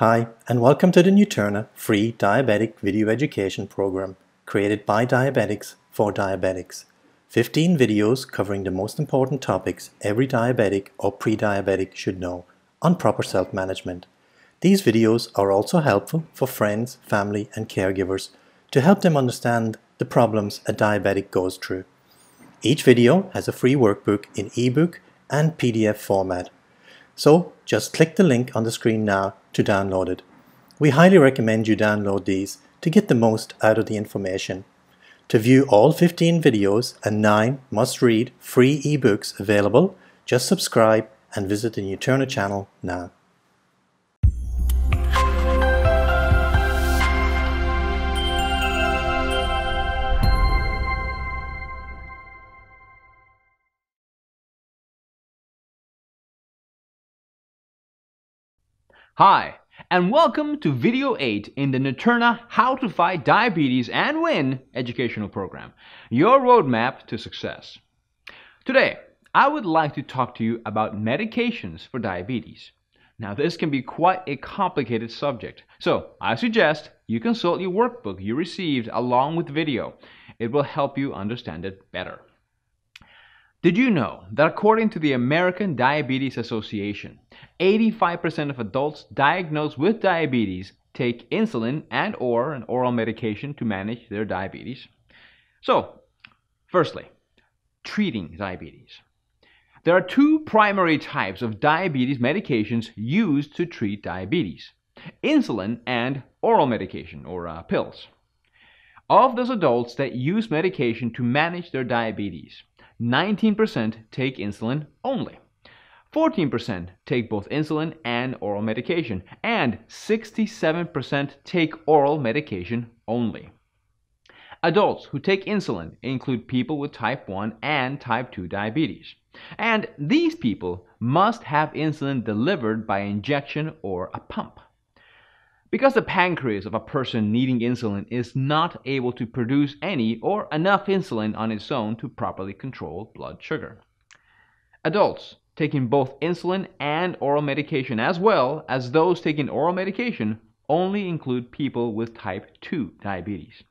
Hi, and welcome to the Nuturna free diabetic video education program created by diabetics for diabetics. 15 videos covering the most important topics every diabetic or pre-diabetic should know on proper self-management. These videos are also helpful for friends, family and caregivers to help them understand the problems a diabetic goes through. Each video has a free workbook in ebook and PDF format. So just click the link on the screen now to download it. We highly recommend you download these to get the most out of the information. To view all 15 videos and 9 must-read free ebooks available, just subscribe and visit the Nuturna channel now. Hi, and welcome to Video 8 in the Nuturna How to Fight Diabetes and Win educational program, your roadmap to success. Today, I would like to talk to you about medications for diabetes. Now, this can be quite a complicated subject, so I suggest you consult your workbook you received along with the video. It will help you understand it better. Did you know that according to the American Diabetes Association, 85% of adults diagnosed with diabetes take insulin and or an oral medication to manage their diabetes? So, firstly, treating diabetes. There are two primary types of diabetes medications used to treat diabetes: insulin and oral medication or pills. Of those adults that use medication to manage their diabetes, 19% take insulin only, 14% take both insulin and oral medication, and 67% take oral medication only. Adults who take insulin include people with type 1 and type 2 diabetes, and these people must have insulin delivered by injection or a pump. Because the pancreas of a person needing insulin is not able to produce any or enough insulin on its own to properly control blood sugar. Adults taking both insulin and oral medication, as well as those taking oral medication, only include people with type 2 diabetes.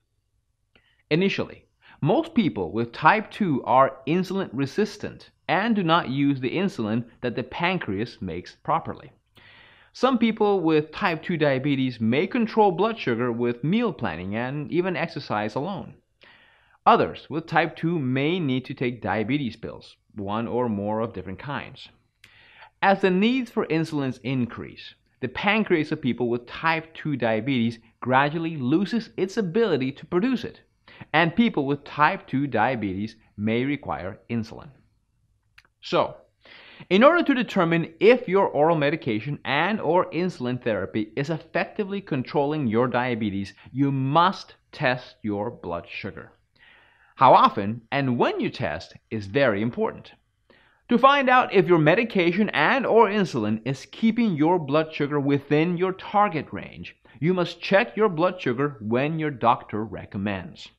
Initially, most people with type 2 are insulin resistant and do not use the insulin that the pancreas makes properly. Some people with type 2 diabetes may control blood sugar with meal planning and even exercise alone. Others with type 2 may need to take diabetes pills, one or more of different kinds. As the needs for insulin increase, the pancreas of people with type 2 diabetes gradually loses its ability to produce it, and people with type 2 diabetes may require insulin. So, in order to determine if your oral medication and or insulin therapy is effectively controlling your diabetes, you must test your blood sugar. How often and when you test is very important. To find out if your medication and or insulin is keeping your blood sugar within your target range, you must check your blood sugar when your doctor recommends.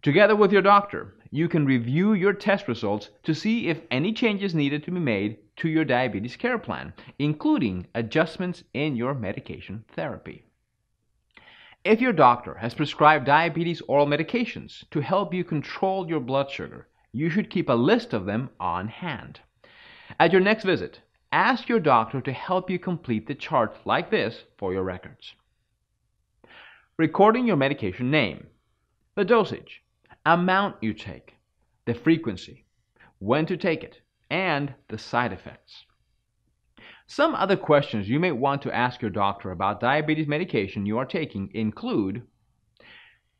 Together with your doctor, you can review your test results to see if any changes needed to be made to your diabetes care plan, including adjustments in your medication therapy. If your doctor has prescribed diabetes oral medications to help you control your blood sugar, you should keep a list of them on hand. At your next visit, ask your doctor to help you complete the chart like this for your records. Recording your medication name, the dosage, amount you take, the frequency, when to take it, and the side effects. Some other questions you may want to ask your doctor about diabetes medication you are taking include: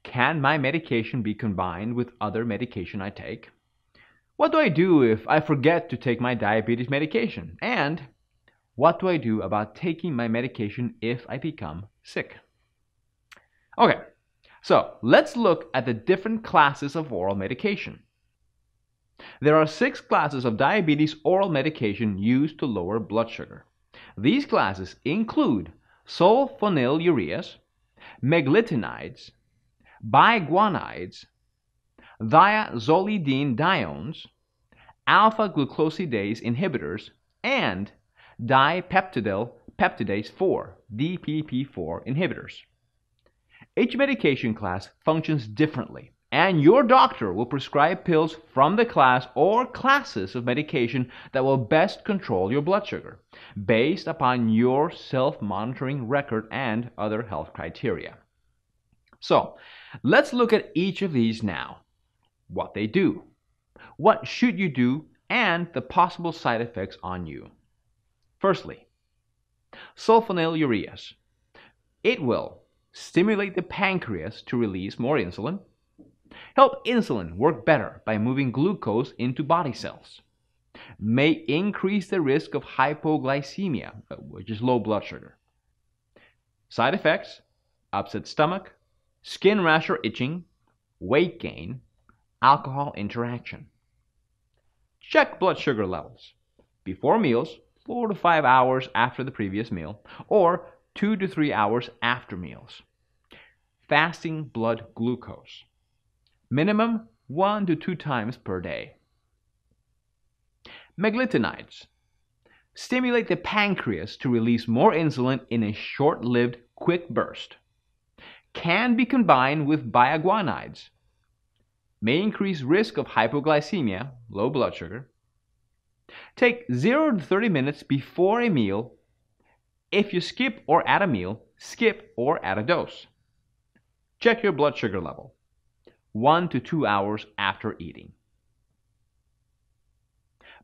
can my medication be combined with other medication I take? What do I do if I forget to take my diabetes medication? And what do I do about taking my medication if I become sick? Okay. So, let's look at the different classes of oral medication. There are 6 classes of diabetes oral medication used to lower blood sugar. These classes include sulfonylureas, meglitinides, biguanides, thiazolidinediones, alpha-glucosidase inhibitors, and dipeptidyl peptidase-4, DPP4 inhibitors. Each medication class functions differently, and your doctor will prescribe pills from the class or classes of medication that will best control your blood sugar, based upon your self-monitoring record and other health criteria. So, let's look at each of these now. What they do, what should you do, and the possible side effects on you. Firstly, sulfonylureas. It will stimulate the pancreas to release more insulin, help insulin work better by moving glucose into body cells, may increase the risk of hypoglycemia, which is low blood sugar. Side effects: upset stomach, skin rash or itching, weight gain, alcohol interaction. Check blood sugar levels before meals, 4 to 5 hours after the previous meal, or 2 to 3 hours after meals. Fasting blood glucose, minimum 1 to 2 times per day. Meglitinides stimulate the pancreas to release more insulin in a short-lived, quick burst. Can be combined with biguanides. May increase risk of hypoglycemia, low blood sugar. Take 0 to 30 minutes before a meal. If you skip or add a meal, skip or add a dose. Check your blood sugar level 1 to 2 hours after eating.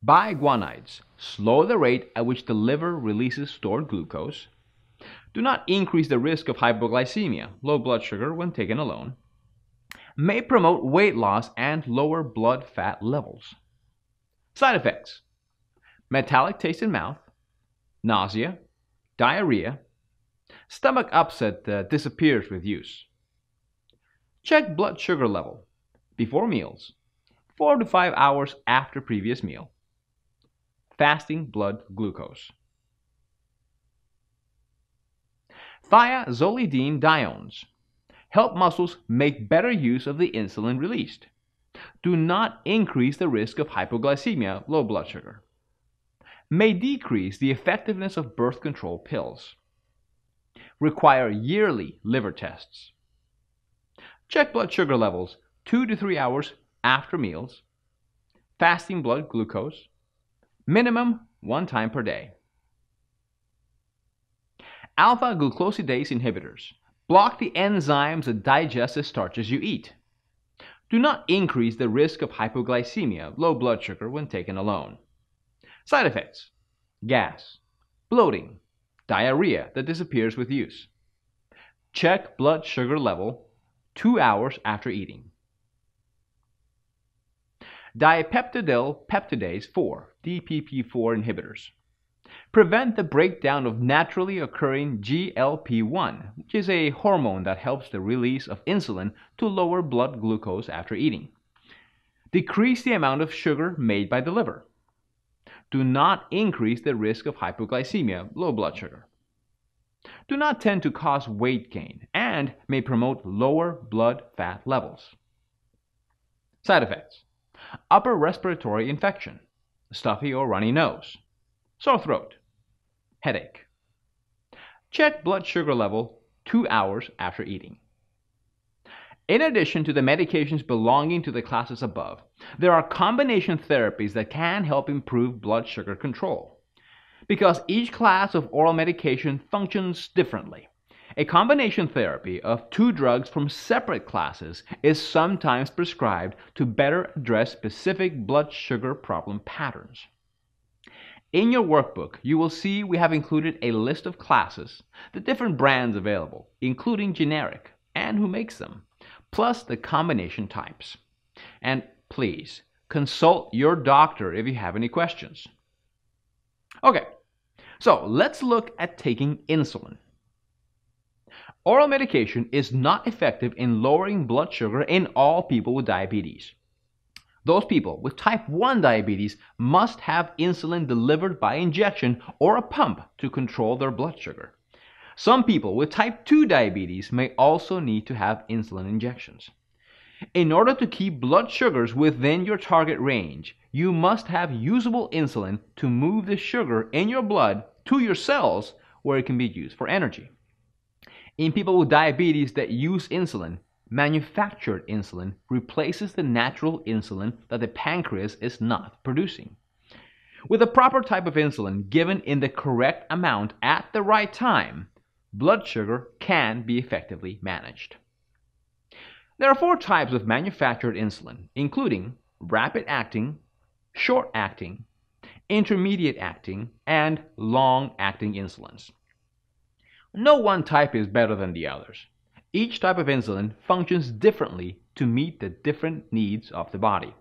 Biguanides slow the rate at which the liver releases stored glucose. Do not increase the risk of hypoglycemia, low blood sugar, when taken alone. May promote weight loss and lower blood fat levels. Side effects: metallic taste in mouth, nausea, diarrhea. Stomach upset disappears with use. Check blood sugar level before meals, 4 to 5 hours after previous meal. Fasting blood glucose. Thiazolidinediones help muscles make better use of the insulin released. Do not increase the risk of hypoglycemia, low blood sugar. May decrease the effectiveness of birth control pills. Require yearly liver tests. Check blood sugar levels 2 to 3 hours after meals, fasting blood glucose, minimum 1 time per day. Alpha-glucosidase inhibitors block the enzymes that digest the starches you eat. Do not increase the risk of hypoglycemia, low blood sugar, when taken alone. Side effects: gas, bloating, diarrhea that disappears with use. Check blood sugar level 2 hours after eating. Dipeptidyl peptidase-4, DPP4 inhibitors prevent the breakdown of naturally occurring GLP-1, which is a hormone that helps the release of insulin to lower blood glucose after eating. Decrease the amount of sugar made by the liver. Do not increase the risk of hypoglycemia, low blood sugar. Do not tend to cause weight gain and may promote lower blood fat levels. Side effects: upper respiratory infection, stuffy or runny nose, sore throat, headache. Check blood sugar level 2 hours after eating. In addition to the medications belonging to the classes above, there are combination therapies that can help improve blood sugar control. Because each class of oral medication functions differently, a combination therapy of 2 drugs from separate classes is sometimes prescribed to better address specific blood sugar problem patterns. In your workbook, you will see we have included a list of classes, the different brands available, including generic, and who makes them, plus the combination types. And please, consult your doctor if you have any questions. Okay, so let's look at taking insulin. Oral medication is not effective in lowering blood sugar in all people with diabetes. Those people with type 1 diabetes must have insulin delivered by injection or a pump to control their blood sugar. Some people with type 2 diabetes may also need to have insulin injections. In order to keep blood sugars within your target range, you must have usable insulin to move the sugar in your blood to your cells where it can be used for energy. In people with diabetes that use insulin, manufactured insulin replaces the natural insulin that the pancreas is not producing. With the proper type of insulin given in the correct amount at the right time, blood sugar can be effectively managed. There are four types of manufactured insulin, including rapid-acting, short-acting, intermediate-acting, and long-acting insulins. No one type is better than the others. Each type of insulin functions differently to meet the different needs of the body.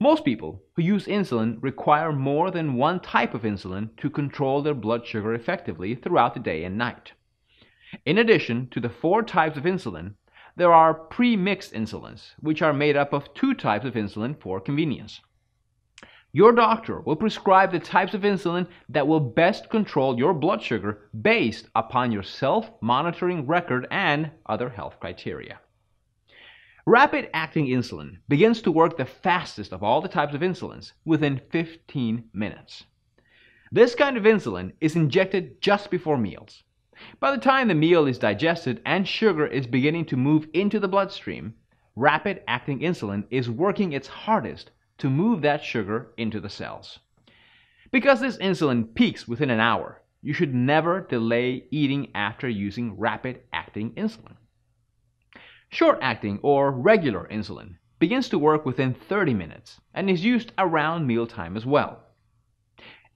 Most people who use insulin require more than one type of insulin to control their blood sugar effectively throughout the day and night. In addition to the four types of insulin, there are pre-mixed insulins, which are made up of two types of insulin for convenience. Your doctor will prescribe the types of insulin that will best control your blood sugar based upon your self-monitoring record and other health criteria. Rapid-acting insulin begins to work the fastest of all the types of insulins within 15 minutes. This kind of insulin is injected just before meals. By the time the meal is digested and sugar is beginning to move into the bloodstream, rapid-acting insulin is working its hardest to move that sugar into the cells. Because this insulin peaks within an hour, you should never delay eating after using rapid-acting insulin. Short-acting or regular insulin begins to work within 30 minutes and is used around mealtime as well.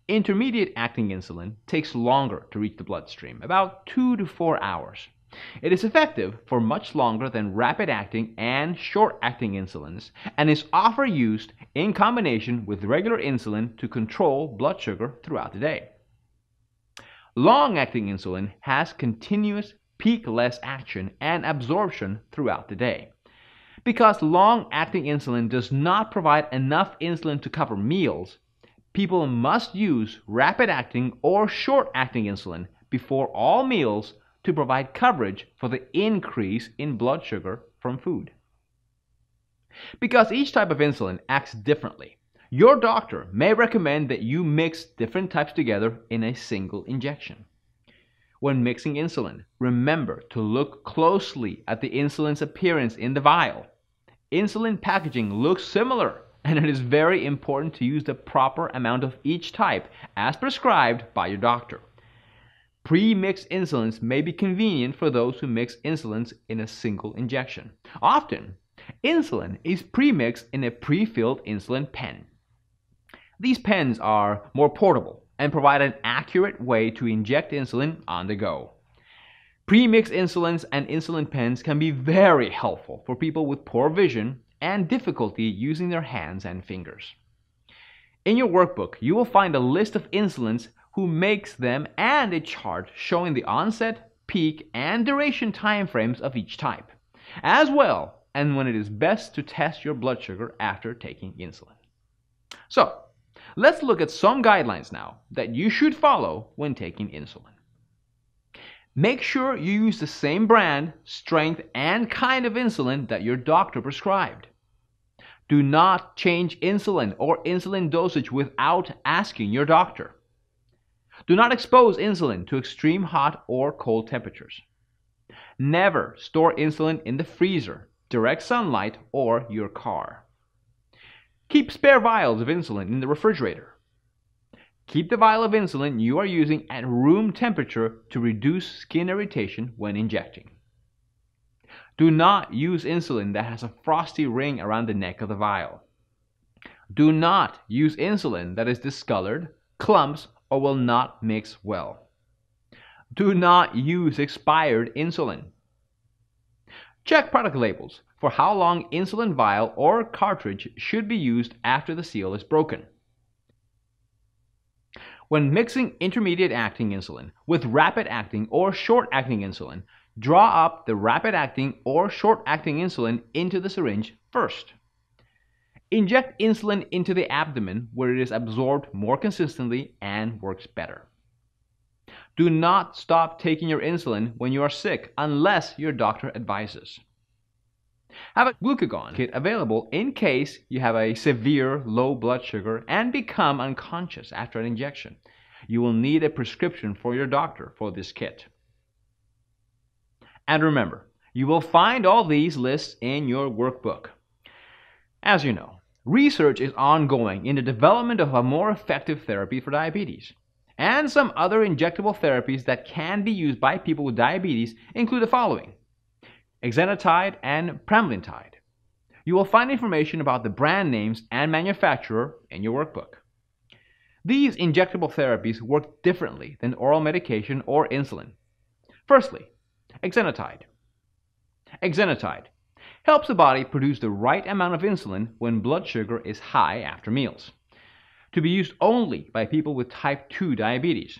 Intermediate-acting insulin takes longer to reach the bloodstream, about 2 to 4 hours. It is effective for much longer than rapid-acting and short-acting insulins and is often used in combination with regular insulin to control blood sugar throughout the day. Long-acting insulin has continuous peak-less action and absorption throughout the day. Because long-acting insulin does not provide enough insulin to cover meals, people must use rapid-acting or short-acting insulin before all meals to provide coverage for the increase in blood sugar from food. Because each type of insulin acts differently, your doctor may recommend that you mix different types together in a single injection. When mixing insulin, remember to look closely at the insulin's appearance in the vial. Insulin packaging looks similar, and it is very important to use the proper amount of each type as prescribed by your doctor. Pre-mixed insulins may be convenient for those who mix insulins in a single injection. Often, insulin is pre-mixed in a pre-filled insulin pen. These pens are more portable and provide an accurate way to inject insulin on the go. Pre-mixed insulins and insulin pens can be very helpful for people with poor vision and difficulty using their hands and fingers. In your workbook, you will find a list of insulins, who makes them, and a chart showing the onset, peak, and duration timeframes of each type, as well and when it is best to test your blood sugar after taking insulin. So, let's look at some guidelines now that you should follow when taking insulin. Make sure you use the same brand, strength, and kind of insulin that your doctor prescribed. Do not change insulin or insulin dosage without asking your doctor. Do not expose insulin to extreme hot or cold temperatures. Never store insulin in the freezer, direct sunlight, or your car. Keep spare vials of insulin in the refrigerator. Keep the vial of insulin you are using at room temperature to reduce skin irritation when injecting. Do not use insulin that has a frosty ring around the neck of the vial. Do not use insulin that is discolored, clumps, or will not mix well. Do not use expired insulin. Check product labels for how long insulin vial or cartridge should be used after the seal is broken. When mixing intermediate-acting insulin with rapid-acting or short-acting insulin, draw up the rapid-acting or short-acting insulin into the syringe first. Inject insulin into the abdomen where it is absorbed more consistently and works better. Do not stop taking your insulin when you are sick unless your doctor advises. Have a glucagon kit available in case you have a severe low blood sugar and become unconscious after an injection. You will need a prescription for your doctor for this kit. And remember, you will find all these lists in your workbook. As you know, research is ongoing in the development of a more effective therapy for diabetes. And some other injectable therapies that can be used by people with diabetes include the following: Exenatide and Pramlintide. You will find information about the brand names and manufacturer in your workbook. These injectable therapies work differently than oral medication or insulin. Firstly, Exenatide. Exenatide helps the body produce the right amount of insulin when blood sugar is high after meals. To be used only by people with type 2 diabetes.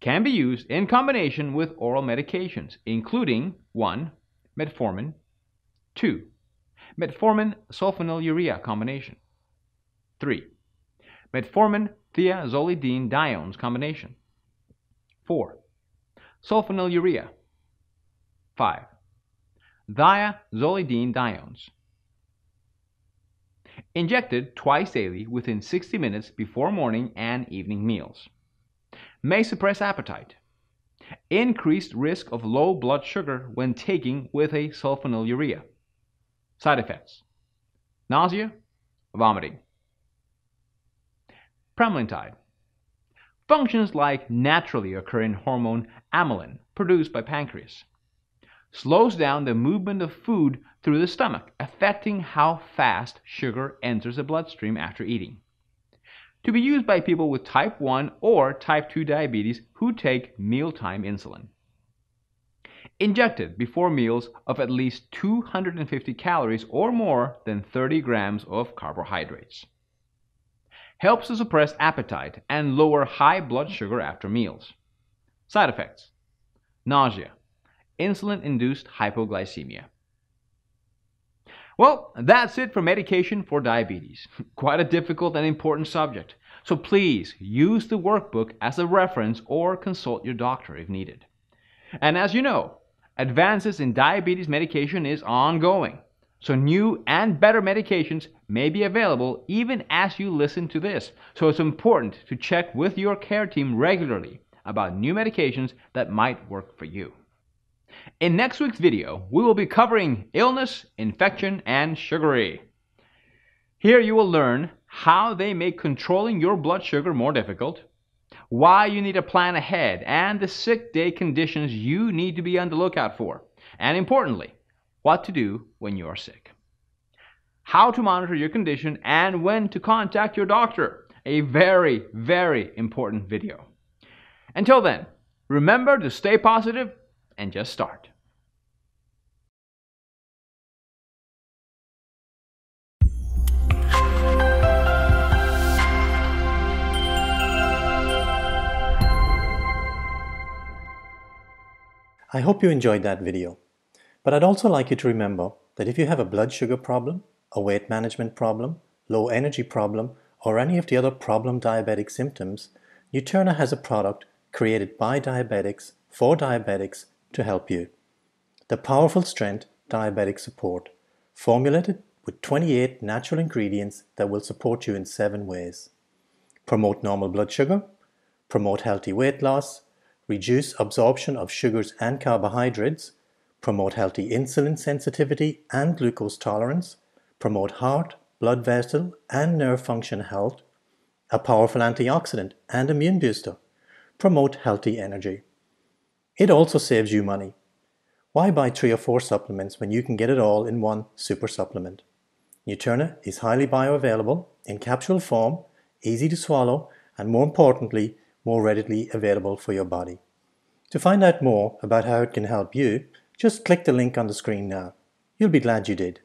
Can be used in combination with oral medications, including 1. Metformin, 2. Metformin-sulfonylurea combination, 3. Metformin-thiazolidinediones combination, 4. Sulfonylurea, 5. Thiazolidinediones. Injected twice daily within 60 minutes before morning and evening meals. May suppress appetite. Increased risk of low blood sugar when taking with a sulfonylurea. Side effects: nausea, vomiting. Pramlintide functions like naturally occurring hormone amylin produced by pancreas. Slows down the movement of food through the stomach, affecting how fast sugar enters the bloodstream after eating. To be used by people with type 1 or type 2 diabetes who take mealtime insulin. Injected before meals of at least 250 calories or more than 30 grams of carbohydrates. Helps to suppress appetite and lower high blood sugar after meals. Side effects: nausea, insulin-induced hypoglycemia. Well, that's it for medication for diabetes. Quite a difficult and important subject. So please use the workbook as a reference or consult your doctor if needed. And as you know, advances in diabetes medication is ongoing. So new and better medications may be available even as you listen to this. So it's important to check with your care team regularly about new medications that might work for you. In next week's video, we will be covering illness, infection, and sugary. Here you will learn how they make controlling your blood sugar more difficult, why you need a plan ahead, and the sick day conditions you need to be on the lookout for, and importantly, what to do when you are sick. How to monitor your condition and when to contact your doctor. A very, very important video. Until then, remember to stay positive, and just start. I hope you enjoyed that video, but I'd also like you to remember that if you have a blood sugar problem, a weight management problem, low energy problem, or any of the other problem diabetic symptoms, Nuturna has a product created by diabetics for diabetics to help you. The Powerful Strength Diabetic Support, formulated with 28 natural ingredients that will support you in 7 ways. Promote normal blood sugar, promote healthy weight loss, reduce absorption of sugars and carbohydrates, promote healthy insulin sensitivity and glucose tolerance, promote heart, blood vessel and nerve function health, a powerful antioxidant and immune booster, promote healthy energy. It also saves you money. Why buy 3 or 4 supplements when you can get it all in one super supplement? Nuturna is highly bioavailable, in capsule form, easy to swallow, and more importantly, more readily available for your body. To find out more about how it can help you, just click the link on the screen now. You'll be glad you did.